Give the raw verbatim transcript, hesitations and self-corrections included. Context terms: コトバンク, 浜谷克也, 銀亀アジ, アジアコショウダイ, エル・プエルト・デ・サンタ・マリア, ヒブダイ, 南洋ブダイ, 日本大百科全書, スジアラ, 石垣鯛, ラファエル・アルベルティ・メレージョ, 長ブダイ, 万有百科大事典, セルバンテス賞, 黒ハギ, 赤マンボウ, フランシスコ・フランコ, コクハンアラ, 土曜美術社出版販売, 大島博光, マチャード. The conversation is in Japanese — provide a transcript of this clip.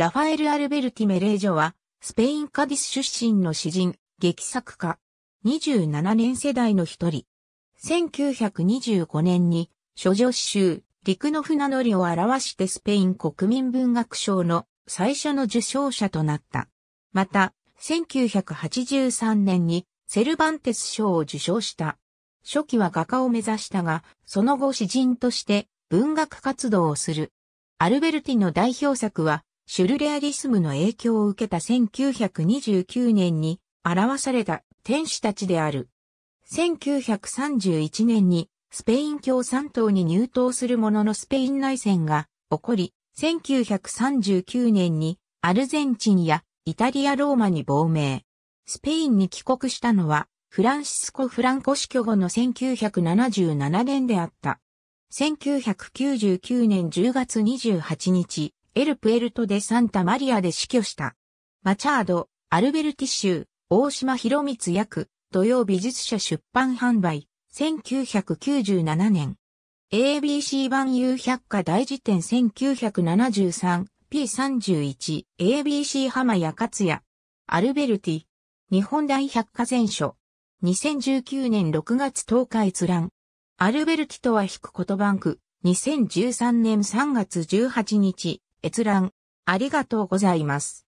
ラファエル・アルベルティ・メレージョは、スペイン・カディス出身の詩人、劇作家。にじゅうななねん世代の一人。せんきゅうひゃくにじゅうごねんに、諸女詩集、陸の船乗りを表してスペイン国民文学賞の最初の受賞者となった。また、せんきゅうひゃくはちじゅうさんねんにセルバンテス賞を受賞した。初期は画家を目指したが、その後詩人として文学活動をする。アルベルティの代表作は、シュルレアリスムの影響を受けたせんきゅうひゃくにじゅうきゅうねんに表された天使たちである。せんきゅうひゃくさんじゅういちねんに、スペイン共産党に入党するもののスペイン内戦が起こり、せんきゅうひゃくさんじゅうきゅうねんにアルゼンチンやイタリア・ローマに亡命。スペインに帰国したのはフランシスコ・フランコ死去後のせんきゅうひゃくななじゅうななねんであった。せんきゅうひゃくきゅうじゅうきゅうねんじゅうがつにじゅうはちにち、エル・プエルト・デ・サンタ・マリアで死去した。マチャード、アルベルティ集、大島博光訳、土曜美術社出版販売。せんきゅうひゃくきゅうじゅうななねん。エービーシー 版有百科大辞典 せんきゅうひゃくななじゅうさん ページ さんじゅういち エービーシー 浜谷克也。アルベルティ。日本大百科全書。にせんじゅうきゅうねんろくがつとおか閲覧。アルベルティとは引くことバンク。にせんじゅうさんねんさんがつじゅうはちにち。閲覧。ありがとうございます。